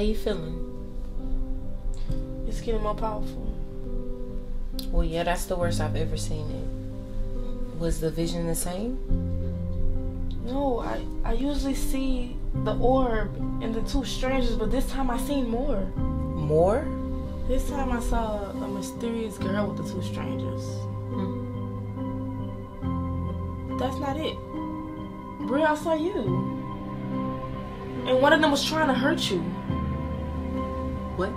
How you feeling? It's getting more powerful. Well, yeah, that's the worst I've ever seen it. Was the vision the same? No, I usually see the orb and the two strangers, but this time I seen more. More? This time I saw a mysterious girl with the two strangers. Mm. That's not it. Bri, I saw you. And one of them was trying to hurt you. What?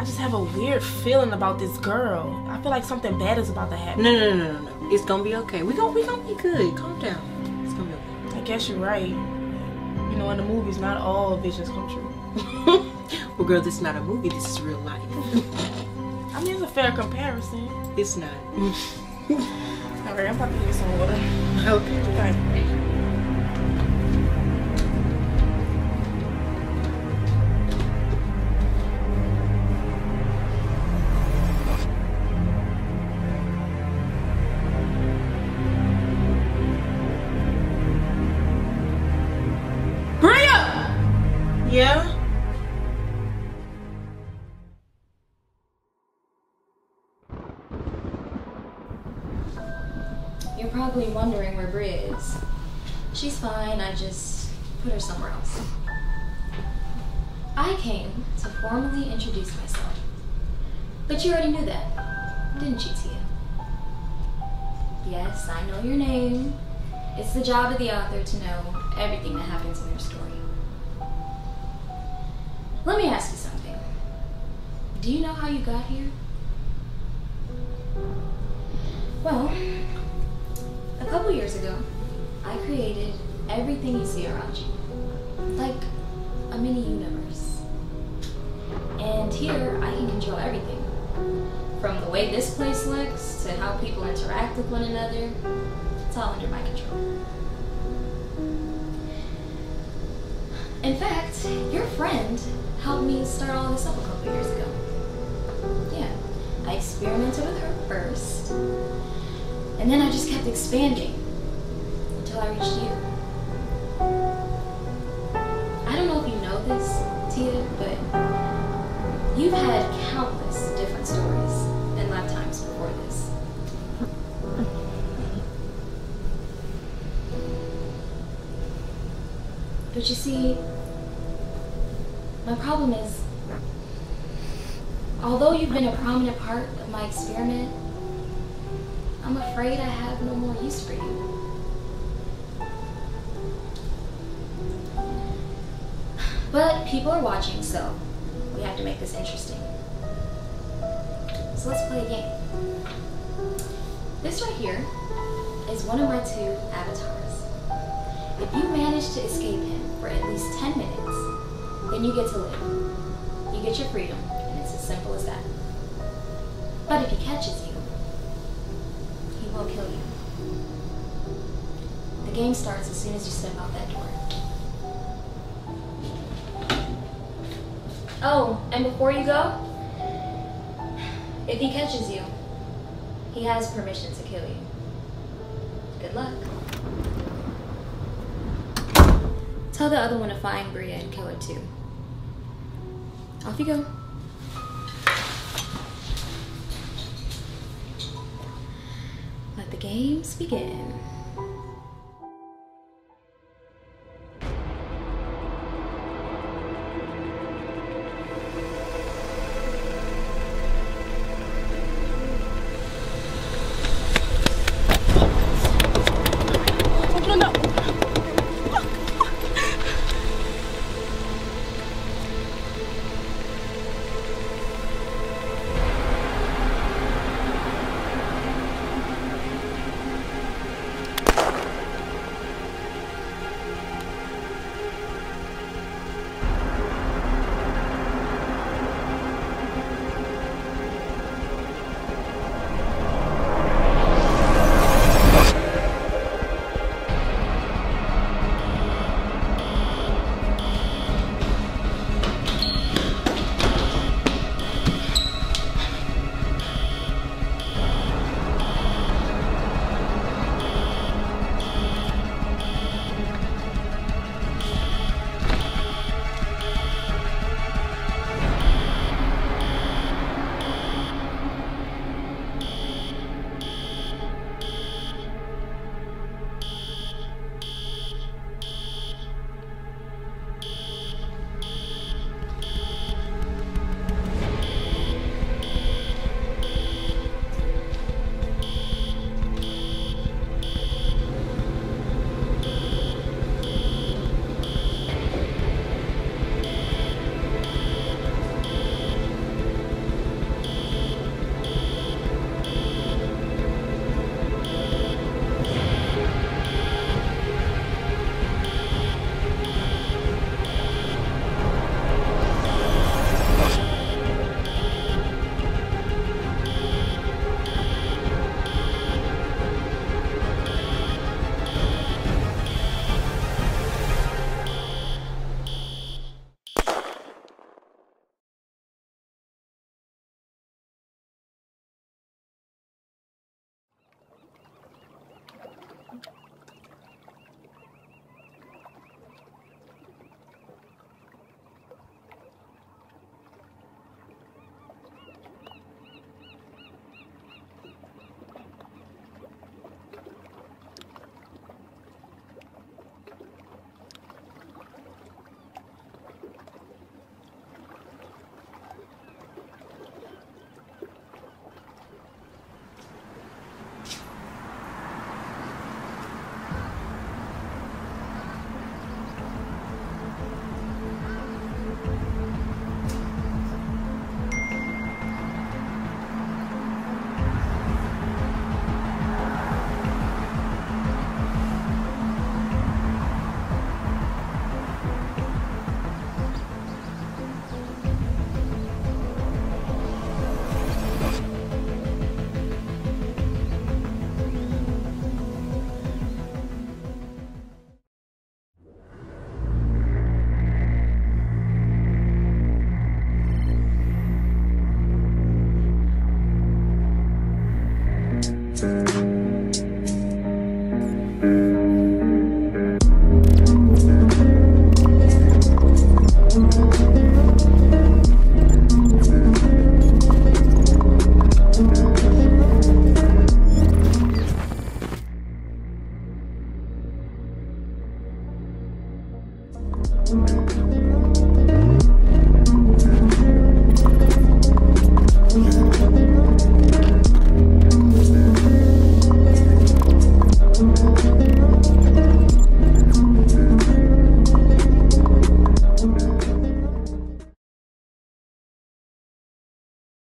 I just have a weird feeling about this girl. I feel like something bad is about to happen. No. It's gonna be okay. We gonna be good. Calm down. It's gonna be okay. I guess you're right. You know, in the movies, not all visions come true. Well, girl, this is not a movie. This is real life. I mean, it's a fair comparison. It's not. All right, I'm about to get some water. Okay. Bye. Yeah? You're probably wondering where Bri is. She's fine, I just put her somewhere else. I came to formally introduce myself. But you already knew that, didn't you, Tia? Yes, I know your name. It's the job of the author to know everything that happens in your story. Let me ask you something. Do you know how you got here? Well, a couple years ago, I created everything you see around you, like a mini universe. And here, I can control everything, from the way this place looks to how people interact with one another. It's all under my control. In fact, your friend helped me start all this up a couple years ago. Yeah, I experimented with her first, and then I just kept expanding until I reached you. I don't know if you know this, Tia, but you've had countless different stories and lifetimes before this. But you see, my problem is, although you've been a prominent part of my experiment, I'm afraid I have no more use for you. But people are watching, so we have to make this interesting. So let's play a game. This right here is one of my two avatars. If you manage to escape him for at least 10 minutes, then you get to live. You get your freedom, and it's as simple as that. But if he catches you, he will kill you. The game starts as soon as you step out that door. Oh, and before you go, if he catches you, he has permission to kill you. Good luck. Tell the other one to find Bria and kill her too. Off you go. Let the games begin.